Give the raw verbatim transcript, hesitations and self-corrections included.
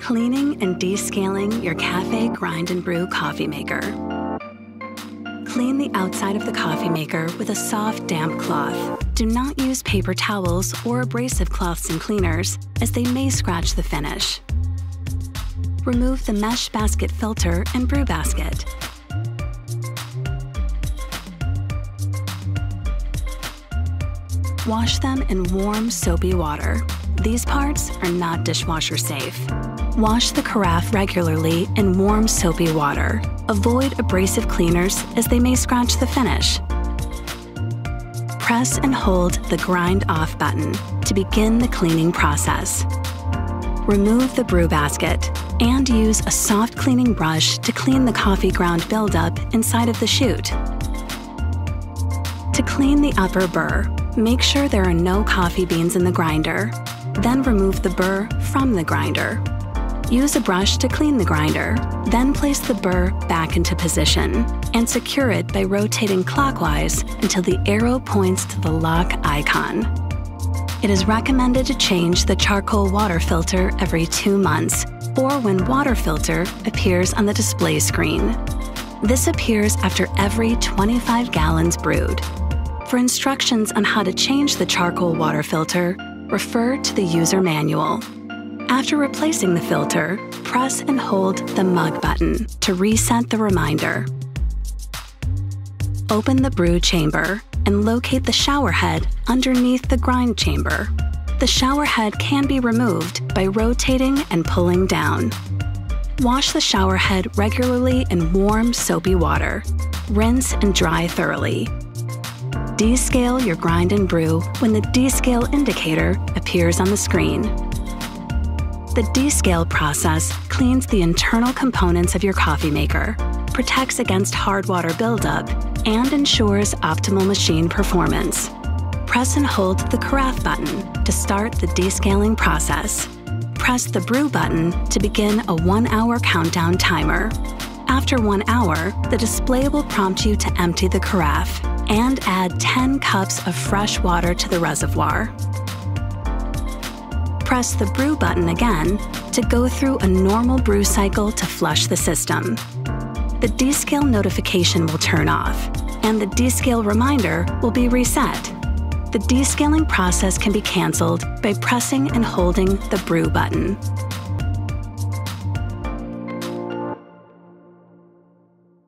Cleaning and descaling your Café Grind and Brew coffee maker. Clean the outside of the coffee maker with a soft, damp cloth. Do not use paper towels or abrasive cloths and cleaners, as they may scratch the finish. Remove the mesh basket filter and brew basket. Wash them in warm, soapy water. These parts are not dishwasher safe. Wash the carafe regularly in warm, soapy water. Avoid abrasive cleaners as they may scratch the finish. Press and hold the grind off button to begin the cleaning process. Remove the brew basket and use a soft cleaning brush to clean the coffee ground buildup inside of the chute. To clean the upper burr, make sure there are no coffee beans in the grinder. Then remove the burr from the grinder. Use a brush to clean the grinder. Then place the burr back into position and secure it by rotating clockwise until the arrow points to the lock icon. It is recommended to change the charcoal water filter every two months or when water filter appears on the display screen. This appears after every twenty-five gallons brewed. For instructions on how to change the charcoal water filter, refer to the user manual. After replacing the filter, press and hold the mug button to reset the reminder. Open the brew chamber and locate the shower head underneath the grind chamber. The shower head can be removed by rotating and pulling down. Wash the shower head regularly in warm, soapy water. Rinse and dry thoroughly. Descale your grind and brew when the descale indicator appears on the screen. The descale process cleans the internal components of your coffee maker, protects against hard water buildup, and ensures optimal machine performance. Press and hold the carafe button to start the descaling process. Press the brew button to begin a one-hour countdown timer. After one hour, the display will prompt you to empty the carafe and add ten cups of fresh water to the reservoir. Press the brew button again to go through a normal brew cycle to flush the system. The descale notification will turn off, and the descale reminder will be reset. The descaling process can be canceled by pressing and holding the brew button.